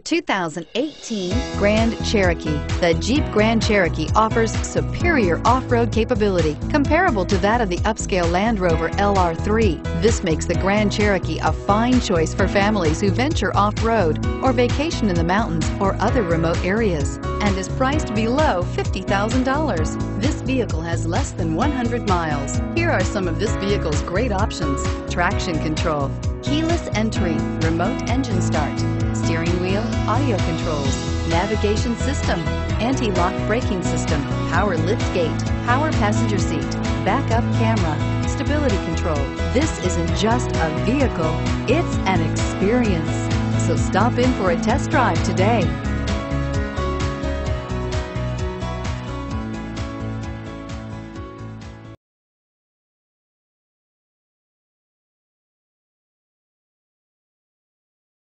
The 2018 Grand Cherokee. The Jeep Grand Cherokee offers superior off-road capability comparable to that of the upscale Land Rover LR3. This makes the Grand Cherokee a fine choice for families who venture off-road or vacation in the mountains or other remote areas, and is priced below $50,000. This vehicle has less than 100 miles. Here are some of this vehicle's great options: traction control, keyless entry, remote engine start, steering wheel audio controls, navigation system, anti-lock braking system, power liftgate, power passenger seat, backup camera, stability control. This isn't just a vehicle, it's an experience. So stop in for a test drive today.